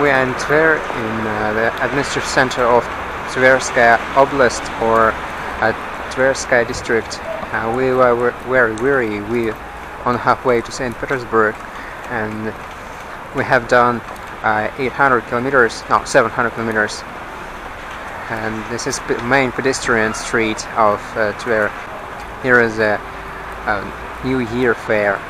We are in Tver, in the administrative center of Tverskaya Oblast, or Tverskaya District. We were very weary. We on halfway to St. Petersburg, and we have done 800 kilometers, no, 700 kilometers. And this is the main pedestrian street of Tver. Here is a New Year fair.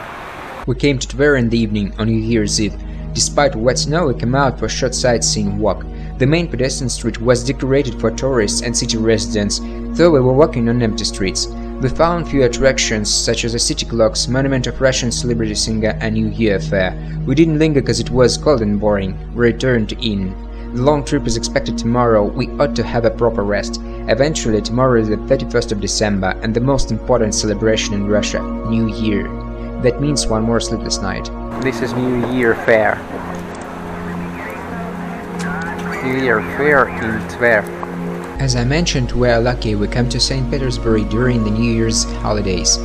We came to Tver in the evening on New Year's Eve. Despite wet snow, we came out for a short sightseeing walk. The main pedestrian street was decorated for tourists and city residents, though we were walking on empty streets. We found few attractions, such as the city clocks, monument of Russian celebrity singer, and New Year fair. We didn't linger because it was cold and boring. We returned to inn. The long trip is expected tomorrow, we ought to have a proper rest. Eventually, tomorrow is the 31st of December, and the most important celebration in Russia – New Year. That means one more sleepless night. This is New Year fair. New Year fair in Tver. As I mentioned, we are lucky we come to St. Petersburg during the New Year's holidays.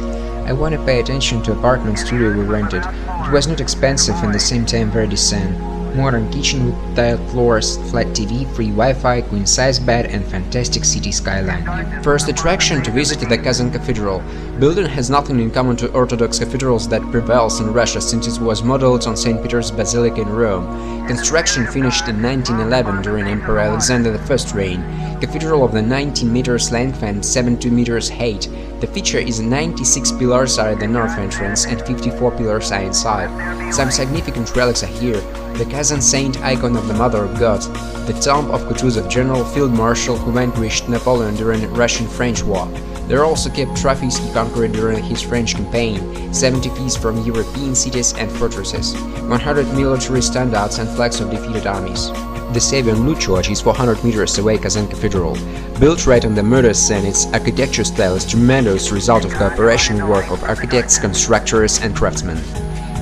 I want to pay attention to apartment studio we rented. It was not expensive and at the same time very decent. Modern kitchen with tiled floors, flat TV, free Wi-Fi, queen-size bed and fantastic city skyline. First attraction to visit is the Kazan Cathedral. Building has nothing in common to Orthodox cathedrals that prevails in Russia, since it was modeled on St. Peter's Basilica in Rome. Construction finished in 1911 during Emperor Alexander I's reign. Cathedral of the 19 meters length and 72 meters height. The feature is 96 pillars are at the north entrance and 54 pillars are inside. Some significant relics are here. The Kazan saint icon of the Mother of God, the tomb of Kutuzov, General Field Marshal who vanquished Napoleon during the Russian-French War. There are also kept trophies he conquered during his French campaign, 70 pieces from European cities and fortresses, 100 military standards and flags of defeated armies. The Savior on Blood church is 400 meters away Kazan Cathedral. Built right on the murder scene, its architecture style is tremendous result of cooperation work of architects, constructors and craftsmen.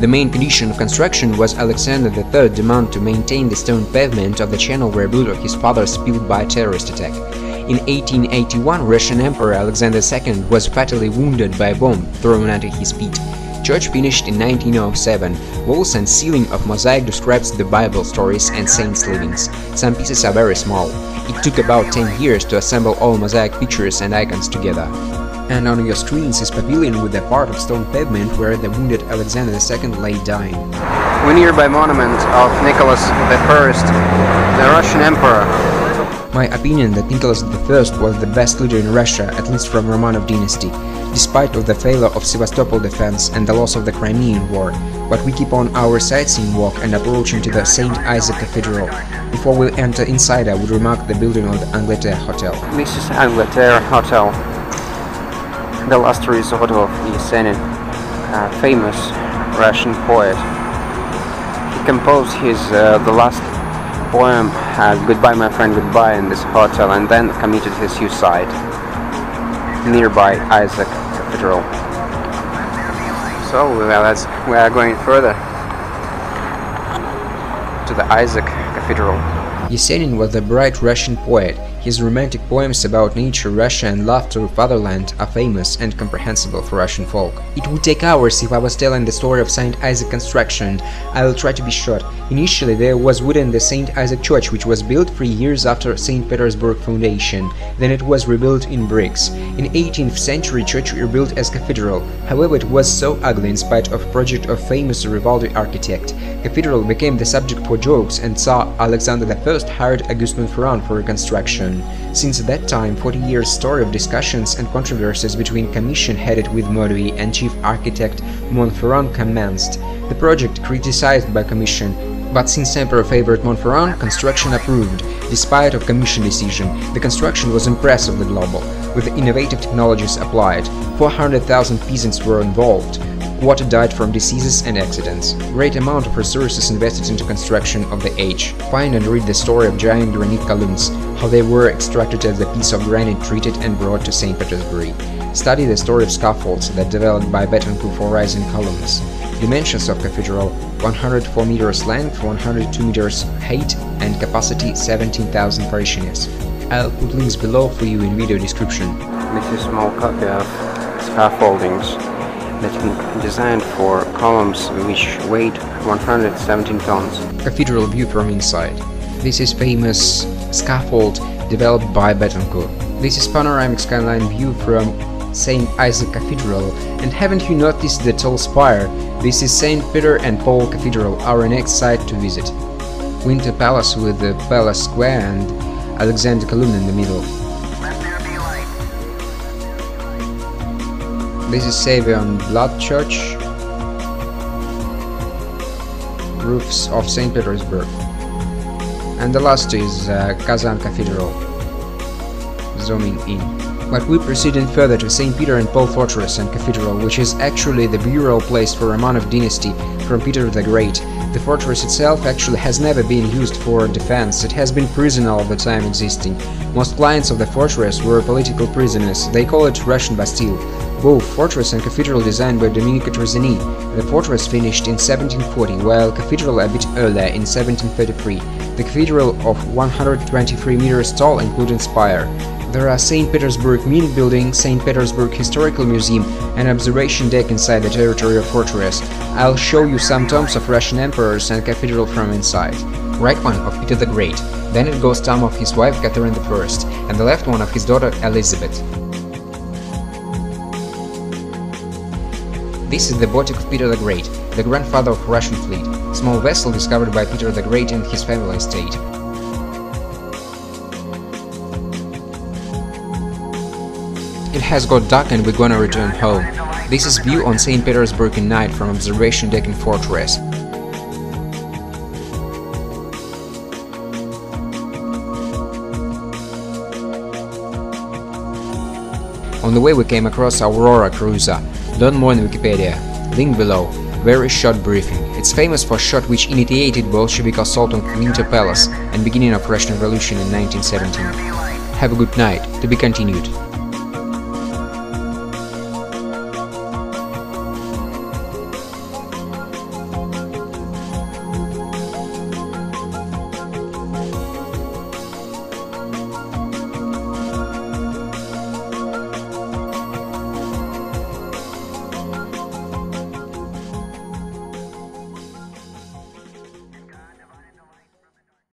The main condition of construction was Alexander III's demand to maintain the stone pavement of the channel where blood of his father spilled by a terrorist attack. In 1881, Russian Emperor Alexander II was fatally wounded by a bomb thrown under his feet. Church finished in 1907. Walls and ceiling of mosaic describes the Bible stories and saints' livings. Some pieces are very small. It took about 10 years to assemble all mosaic features and icons together. And on your screens is pavilion with a part of stone pavement where the wounded Alexander II lay dying. We're nearby monument of Nicholas I, the Russian emperor. My opinion that Nicholas I was the best leader in Russia, at least from Romanov dynasty, despite of the failure of Sevastopol defense and the loss of the Crimean War. But we keep on our sightseeing walk and approaching to the St. Isaac Cathedral. Before we enter inside, I would remark the building of the Angleterre Hotel. This is Angleterre Hotel. The last resort of Yesenin, a famous Russian poet. He composed his the last poem, Goodbye My Friend Goodbye, in this hotel, and then committed his suicide nearby Isaac Cathedral. So we are going further to the Isaac Cathedral. Yesenin was a bright Russian poet. His romantic poems about nature, Russia and love to fatherland are famous and comprehensible for Russian folk. It would take hours if I was telling the story of St. Isaac construction. I will try to be short. Initially there was wood in the St. Isaac church, which was built 3 years after St. Petersburg foundation. Then it was rebuilt in bricks. In 18th century church rebuilt as cathedral. However, it was so ugly in spite of project of famous Rivaldi architect. Cathedral became the subject for jokes and Tsar Alexander I hired Augustin Ferrand for reconstruction. Since that time, 40 years story of discussions and controversies between commission headed with Modui and chief architect Montferron commenced. The project criticized by commission, but since Emperor favored Montferron, construction approved. Despite of commission decision, the construction was impressively global, with innovative technologies applied. 400,000 peasants were involved. Water died from diseases and accidents. Great amount of resources invested into construction of the age. Find and read the story of giant granite columns, how they were extracted as a piece of granite treated and brought to St. Petersburg. Study the story of scaffolds that developed by Betancourt for rising columns. Dimensions of cathedral: 104 meters length, 102 meters height and capacity 17,000 parishioners. I'll put links below for you in video description. This is small copy of scaffoldings. that's been designed for columns which weighed 117 tons. Cathedral view from inside. This is famous scaffold developed by Betancourt. This is panoramic skyline view from St. Isaac Cathedral, and haven't you noticed the tall spire? This is St. Peter and Paul Cathedral, our next site to visit. Winter Palace with the Palace Square and Alexander Column in the middle. Let there be light. This is Savior on Blood Church, roofs of St. Petersburg. And the last is Kazan Cathedral. Zooming in. But we proceeded further to St. Peter and Paul Fortress and Cathedral, which is actually the burial place for Romanov dynasty from Peter the Great. The fortress itself actually has never been used for defense, it has been prison all the time existing. Most clients of the fortress were political prisoners, they call it Russian Bastille. Both fortress and cathedral designed by Domenico Trezzini. The fortress finished in 1740, while cathedral a bit earlier in 1733. The cathedral of 123 meters tall, including spire. There are St. Petersburg Mint Building, St. Petersburg Historical Museum and observation deck inside the territory of fortress. I'll show you some tombs of Russian emperors and cathedral from inside. Right one of Peter the Great, then it goes tomb of his wife Catherine the First, and the left one of his daughter Elizabeth. This is the Botic of Peter the Great, the grandfather of Russian fleet, small vessel discovered by Peter the Great and his family estate. It has got dark and we're gonna return home. This is view on St. Petersburg at night from observation deck in fortress. On the way we came across Aurora Cruiser. Learn more in Wikipedia. Link below. Very short briefing. It's famous for shot which initiated Bolshevik assault on Winter Palace and beginning of Russian Revolution in 1917. Have a good night. To be continued.